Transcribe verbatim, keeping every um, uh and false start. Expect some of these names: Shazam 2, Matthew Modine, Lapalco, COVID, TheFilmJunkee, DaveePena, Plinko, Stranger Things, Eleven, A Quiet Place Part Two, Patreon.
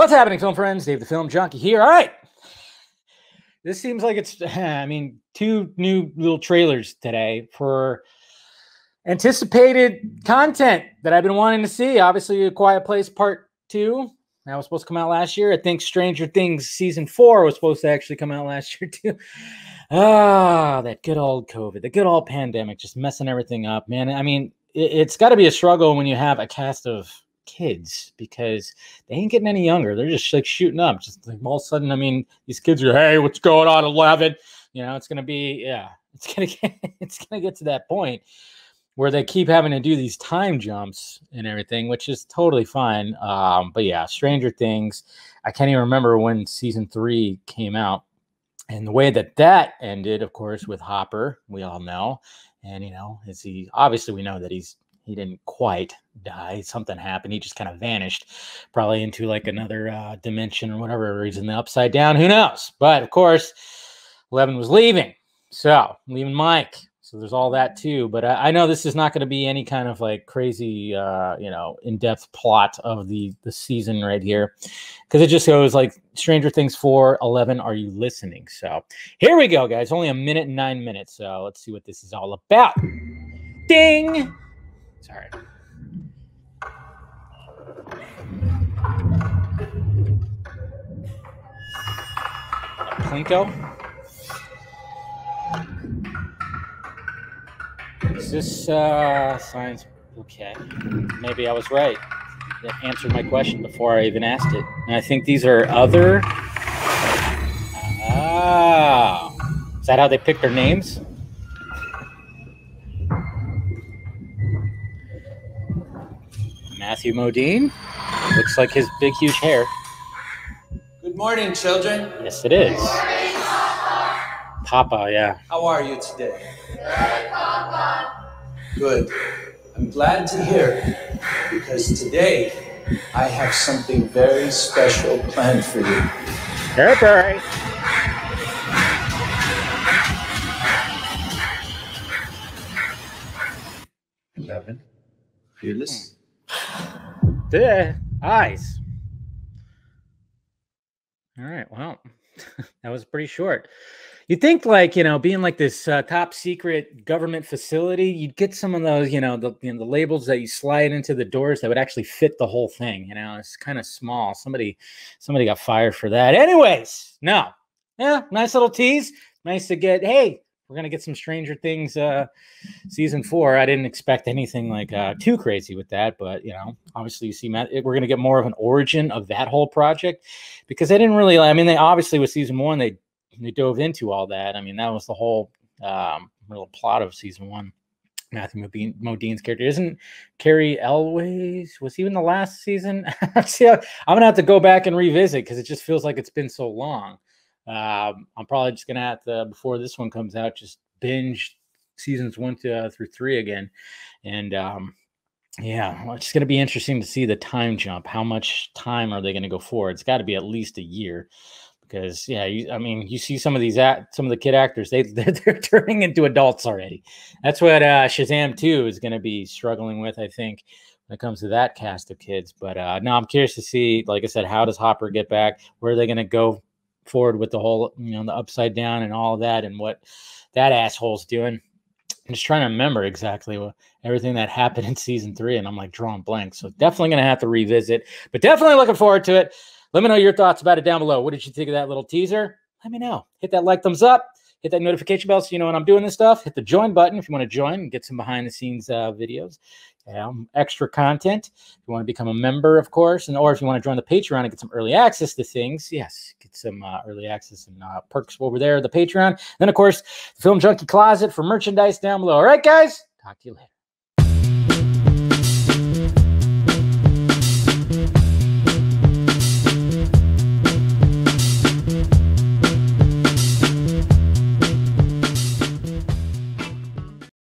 What's happening, film friends? Dave the Film Junkie here. All right. This seems like it's, I mean, two new little trailers today for anticipated content that I've been wanting to see. Obviously, A Quiet Place Part Two. That was supposed to come out last year. I think Stranger Things Season Four was supposed to actually come out last year, too. Ah, that good old COVID, the good old pandemic, just messing everything up, man. I mean, it, it's got to be a struggle when you have a cast of kids because they ain't getting any younger. They're just like shooting up. Just like all of a sudden, I mean, these kids are, hey, what's going on, Eleven? You know, it's gonna be, yeah, it's gonna get, it's gonna get to that point where they keep having to do these time jumps and everything, which is totally fine. Um, but yeah, Stranger Things. I can't even remember when season three came out, and the way that that ended, of course, with Hopper, we all know. And you know, is he? Obviously, we know that he's. He didn't quite die. Something happened. He just kind of vanished, probably into like another uh, dimension or whatever. He's in the upside down. Who knows? But of course, Eleven was leaving. So leaving Mike. So there's all that too. But I, I know this is not going to be any kind of like crazy, uh, you know, in-depth plot of the, the season right here. Because it just goes like Stranger Things four, Eleven, are you listening? So here we go, guys. Only a minute and nine minutes. So let's see what this is all about. Ding! Sorry. Plinko. Is this uh, science? Okay. Maybe I was right. That answered my question before I even asked it. And I think these are other. Oh. Is that how they pick their names? Matthew Modine. Looks like his big, huge hair. Good morning, children. Yes, it is. Good morning, Papa. Papa, yeah. How are you today? Good, Papa. Good. I'm glad to hear because today I have something very special planned for you. That's all right. Eleven. Fearless. The eyes. All right. Well, that was pretty short. You'd think, like, you know, being like this uh, top secret government facility, you'd get some of those, you know, the, you know, the labels that you slide into the doors that would actually fit the whole thing. You know, it's kind of small. Somebody, somebody got fired for that. Anyways, no. Yeah. Nice little tease. Nice to get. Hey. We're going to get some Stranger Things uh, season four. I didn't expect anything like uh, too crazy with that. But, you know, obviously, you see, Matt, we're going to get more of an origin of that whole project because they didn't really. I mean, they obviously with season one, they they dove into all that. I mean, that was the whole um, real plot of season one. Matthew Modine's character isn't Carrie Elways. Was he in the last season? See, I'm going to have to go back and revisit because it just feels like it's been so long. Um, I'm probably just gonna have to, before this one comes out, just binge seasons one to, uh, through three again. And um, yeah, well, it's gonna be interesting to see the time jump. How much time are they gonna go for? It's got to be at least a year, because yeah, you, I mean, you see some of these act, some of the kid actors, they they're, they're turning into adults already. That's what uh, Shazam two is gonna be struggling with, I think. When it comes to that cast of kids. But uh, no, I'm curious to see. Like I said, how does Hopper get back? Where are they gonna go forward with the whole, you know, the upside down and all of that, and what that asshole's doing? I'm just trying to remember exactly what everything that happened in season three, and I'm like drawing blanks. So definitely gonna have to revisit, but definitely looking forward to it. Let me know your thoughts about it down below. What did you think of that little teaser? Let me know. Hit that like, thumbs up, hit that notification bell so you know when I'm doing this stuff. Hit the join button if you want to join and get some behind the scenes uh, videos. Um, extra content. If you want to become a member, of course, and or if you want to join the Patreon and get some early access to things, yes, get some uh, early access and uh, perks over there, the Patreon. And then, of course, the Film Junkie Closet for merchandise down below. All right, guys, talk to you later.